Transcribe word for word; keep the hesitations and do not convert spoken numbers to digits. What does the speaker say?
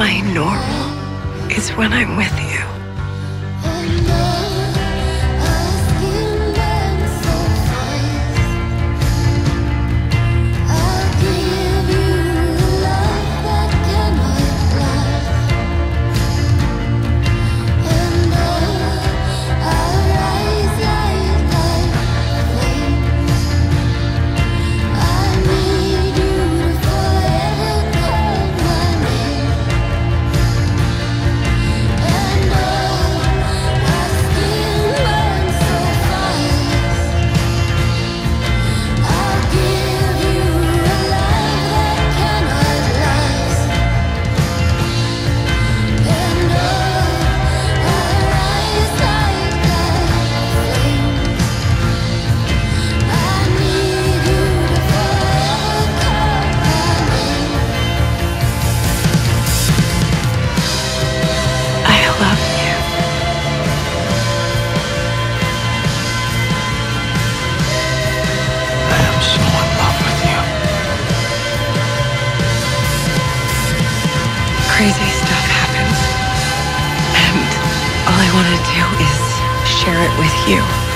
My normal is when I'm with you. Crazy stuff happens, and all I want to do is share it with you.